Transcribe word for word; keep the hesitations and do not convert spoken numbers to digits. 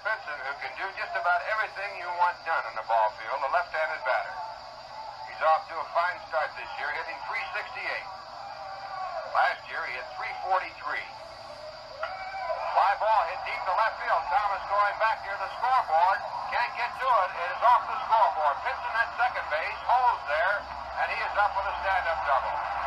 Vada Pinson, who can do just about everything you want done on the ball field, a left-handed batter. He's off to a fine start this year, hitting three sixty-eight. Last year, he hit three forty-three. Fly ball hit deep to left field. Thomas going back near the scoreboard. Can't get to it. It is off the scoreboard. Pinson at second base, holds there, and he is up with a stand-up double.